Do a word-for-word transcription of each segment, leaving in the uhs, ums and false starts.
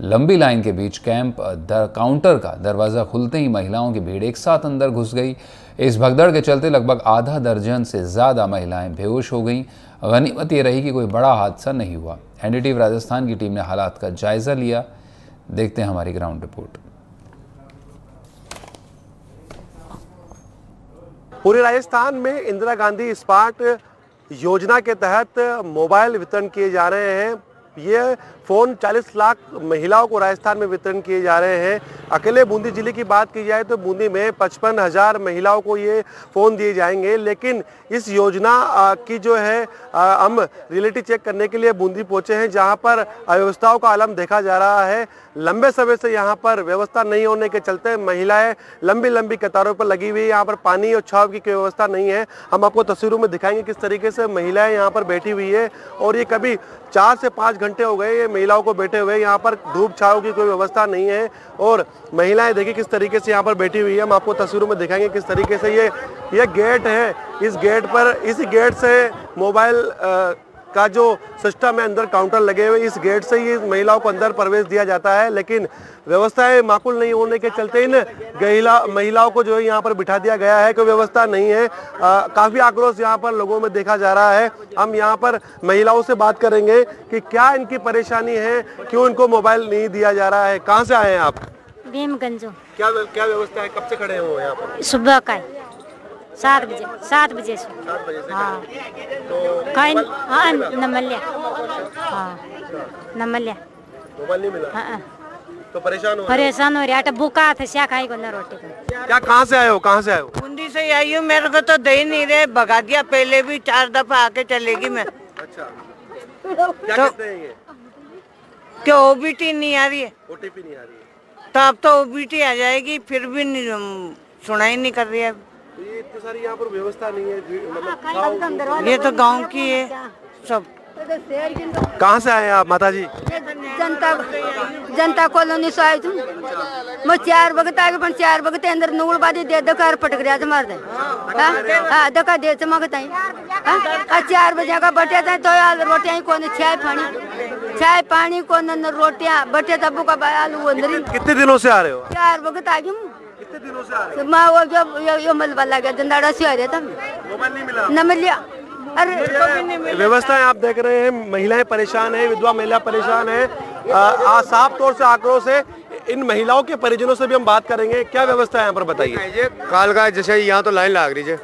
लंबी लाइन के बीच camp counter का दरवाज़ा खुलते ही महिलाओं की भीड़ एक साथ अंदर घुस गई। इस भगदड़ के चलते लगभग आधा दर्जन से ज़्यादा महिलाएं बेहोश हो गईं। गनीमत ये रही कि कोई बड़ा हादसा नहीं हुआ। एनडीटीवी राजस्थान की टीम ने हालात का जायज़ा लिया। देखते हैं हमारी ग्राउंड रिपोर्ट। पूरे राजस्थान में इंदिरा गांधी स्मार्ट योजना के तहत मोबाइल वितरण किए जा रहे हैं। ये फ़ोन चालीस लाख महिलाओं को राजस्थान में वितरण किए जा रहे हैं। अकेले बूंदी जिले की बात की जाए तो बूंदी में पचपन हज़ार महिलाओं को ये फ़ोन दिए जाएंगे। लेकिन इस योजना की जो है हम रियलिटी चेक करने के लिए बूंदी पहुंचे हैं, जहां पर अव्यवस्थाओं का आलम देखा जा रहा है। लंबे समय से यहाँ पर व्यवस्था नहीं होने के चलते महिलाएँ लंबी लंबी कतारों पर लगी हुई है। यहाँ पर पानी और छाव की व्यवस्था नहीं है। हम आपको तस्वीरों में दिखाएंगे किस तरीके से महिलाएँ यहाँ पर बैठी हुई है, और ये कभी चार से पाँच घंटे हो गए ये महिलाओं को बैठे हुए। यहाँ पर धूप छाव की कोई व्यवस्था नहीं है और महिलाएं देखिए किस तरीके से यहाँ पर बैठी हुई है। हम आपको तस्वीरों में दिखाएंगे किस तरीके से ये ये गेट है, इस गेट पर इस गेट से मोबाइल का जो सिस्टम है, अंदर काउंटर लगे हुए, इस गेट से ही महिलाओं को अंदर प्रवेश दिया जाता है। लेकिन व्यवस्थाएं माकूल नहीं होने के चलते इन गहिला महिलाओं को जो है यहाँ पर बिठा दिया गया है। कोई व्यवस्था नहीं है। काफ़ी आक्रोश यहाँ पर लोगों में देखा जा रहा है। हम यहाँ पर महिलाओं से बात करेंगे कि क्या इनकी परेशानी है, क्यों इनको मोबाइल नहीं दिया जा रहा है। कहाँ से आए हैं आप? भीमगंजो। क्या क्या व्यवस्था है? कब से खड़े हो यहाँ पर? सुबह का सात बजे सात बजे से हाँ कहीं हाँ नमल्या हाँ नमल्या मोबाइल नहीं मिला। हाँ तो परेशान हो परेशान हो रहा है। तो भूखा था क्या खाई को ना रोटी को। क्या कहाँ से आए हो? कहाँ से आए हो? बूंदी से आई हूँ। मेरे को तो दे नहीं रहे, भगा दिया। पहले भी चार दफा आके चलेगी मैं। अच्छा क्या कहते हैं ये? क्या ओबीटी नहीं आ रही है? ओटीपी नहीं आ रही है। तो अब तो ओबीटी आ जाएगी, फिर भी सुनाई नहीं कर रही है। ये इतनी सारी यहाँ पर व्यवस्था नहीं है, मतलब ये तो गांव की है सब। कहाँ से आए हैं आप माताजी? जनता जनता कॉलोनी से आए। तुम मैं चार वक्त आगे पर चार वक्त अंदर नूलबादी दे दका पटक रहा था। मार दे हाँ दका दे चमकता है। चार बजे का बटे था तो रोटियाँ कौन चाय पानी चाय पानी कौन अंदर रोटियां बटे तब्बू का आलू अंदर। कितने दिनों से आ रहे हो? चार वक्त आ गई। कितने दिनों से आ रहे हो? माँ वो जो यो मलबा लगा जंदाड़ा से आ रहा था। मोबाइल नहीं मिला। न मिलिया। अरे व्यवस्थाएं आप देख रहे हैं, महिलाएं परेशान हैं, विधवा महिला परेशान हैं। साफ तौर से आक्रोश है। इन महिलाओं के परिजनों से भी हम बात करेंगे। क्या व्यवस्था है यहाँ पर बताइए। काल का जैसे यहाँ तो लाइन लाग रही है,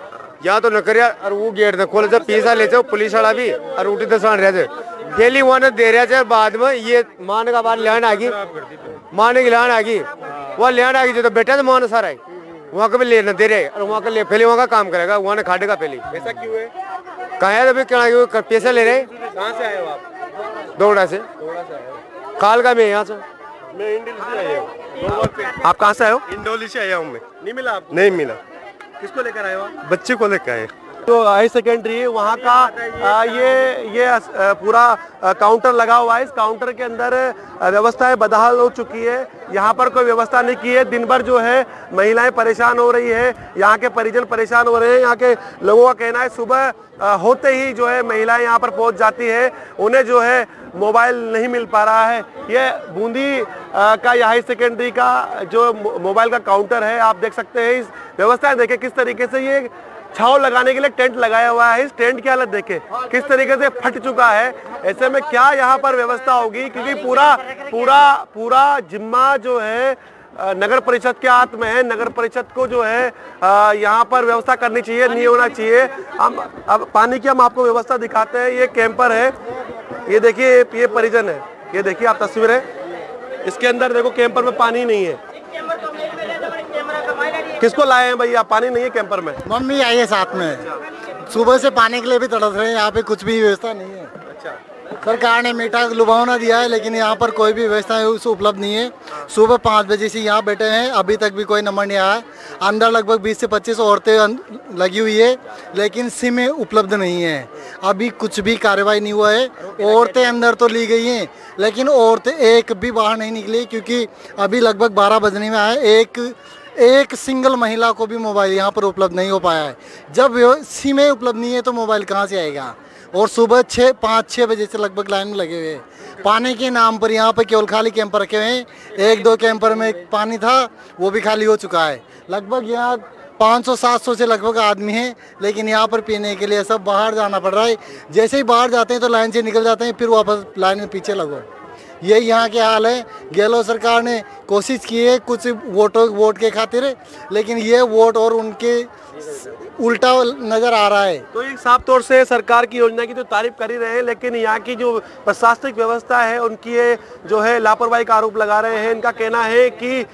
यहाँ तो न करिया और वो गेट न खोल पीसा ले पुलिस वाला भी और उठी दसान रहे डेली वहां दे रहा है। बाद में ये मान का बार लाइन आ गई, माने की लाइन आ गई, वह लाइन आ गई जो तो बेटा तो मान सारा है वहाँ का भी ले न दे रहे और वहाँ का ले पहले वहाँ का काम करेगा वहाँ ने खाटेगा पहले। ऐसा क्यों है? कहा है तो क्या पैसा ले रहे? कहाँ से आए हो आप? दौड़ा से काल का मैं यहाँ से मैं इंडोली से आया हूँ। आप कहाँ से आए हो? इंडोली से आया हूँ मैं। नहीं मिला आपको? नहीं मिला। किसको लेकर आए हो आप? बच्चे को लेकर आए। तो हाई सेकेंडरी वहाँ का आ, ये ये आ, पूरा आ, काउंटर लगा हुआ है। इस काउंटर के अंदर व्यवस्थाएं बदहाल हो चुकी है। यहाँ पर कोई व्यवस्था नहीं की है। दिन भर जो है महिलाएं परेशान हो रही है, यहाँ के परिजन परेशान हो रहे हैं। यहाँ के लोगों का कहना है सुबह आ, होते ही जो है महिलाएं यहाँ पर पहुँच जाती है, उन्हें जो है मोबाइल नहीं मिल पा रहा है। ये बूंदी का या हाई सेकेंडरी का जो मोबाइल का काउंटर है, आप देख सकते हैं। इस व्यवस्थाएँ देखें किस तरीके से ये छाव लगाने के लिए टेंट लगाया हुआ है। इस टेंट की हालत देखें किस तरीके से फट चुका है। ऐसे में क्या यहाँ पर व्यवस्था होगी? क्योंकि पूरा पूरा पूरा जिम्मा जो है नगर परिषद के हाथ में है। नगर परिषद को जो है यहाँ पर व्यवस्था करनी चाहिए, नहीं होना चाहिए। हम अब पानी की हम आपको व्यवस्था दिखाते हैं। ये कैंपर है, ये देखिए, ये परिजन है, ये देखिए आप तस्वीरें। इसके अंदर देखो कैंपर में पानी नहीं है। किसको लाए हैं भैया? पानी नहीं है कैंपर में। मम्मी आई है साथ में, सुबह से पानी के लिए भी तड़प रहे हैं। यहाँ पे कुछ भी व्यवस्था नहीं है। अच्छा, सरकार ने मीठा लुभावना दिया है लेकिन यहाँ पर कोई भी व्यवस्था उपलब्ध नहीं है। सुबह पाँच बजे से यहाँ बैठे हैं, अभी तक भी कोई नंबर नहीं आया है। अंदर लगभग बीस से पच्चीस औरतें लगी हुई है लेकिन सिम उपलब्ध नहीं है। अभी कुछ भी कार्रवाई नहीं हुआ है। औरतें अंदर तो ली गई हैं लेकिन औरतें एक भी बाहर नहीं निकली, क्योंकि अभी लगभग बारह बजने में आए। एक एक सिंगल महिला को भी मोबाइल यहाँ पर उपलब्ध नहीं हो पाया है। जब सिमें उपलब्ध नहीं है तो मोबाइल कहाँ से आएगा? और सुबह छः पाँच छः बजे से लगभग लाइन में लगे हुए हैं। पानी के नाम पर यहाँ पर केवल खाली कैंपर रखे हुए हैं। एक दो कैंपर में पानी था वो भी खाली हो चुका है। लगभग यहाँ पाँच सौ सात सौ से लगभग आदमी हैं, लेकिन यहाँ पर पीने के लिए सब बाहर जाना पड़ रहा है। जैसे ही बाहर जाते हैं तो लाइन से निकल जाते हैं, फिर वापस लाइन में पीछे लगो। यही यहाँ के हाल है। गहलोत सरकार ने कोशिश की है कुछ वोटों वोट के खातिर, लेकिन ये वोट और उनके उल्टा नज़र आ रहा है। तो एक साफ तौर से सरकार की योजना की तो तारीफ कर ही रहे हैं, लेकिन यहाँ की जो प्रशासनिक व्यवस्था है उनकी जो है लापरवाही का आरोप लगा रहे हैं। इनका कहना है कि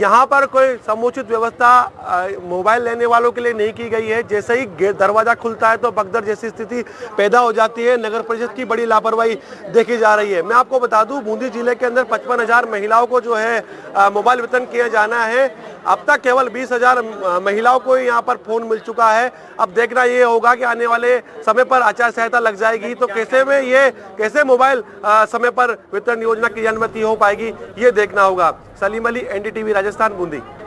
यहाँ पर कोई समुचित व्यवस्था मोबाइल लेने वालों के लिए नहीं की गई है। जैसे ही दरवाज़ा खुलता है तो बगदर जैसी स्थिति पैदा हो जाती है। नगर परिषद की बड़ी लापरवाही देखी जा रही है। मैं आपको बता दूँ बूंदी जिले के अंदर पचपन हज़ार महिलाओं को जो है मोबाइल वितरण किया जाना है। अब तक केवल बीस हज़ार महिलाओं को ही यहाँ पर फोन मिल चुका है। अब देखना ये होगा कि आने वाले समय पर आचार संहिता लग जाएगी तो कैसे में ये कैसे मोबाइल समय पर वितरण योजना की अनुमति हो पाएगी, ये देखना होगा। Salim Ali, N D T V Rajasthan, Bundi.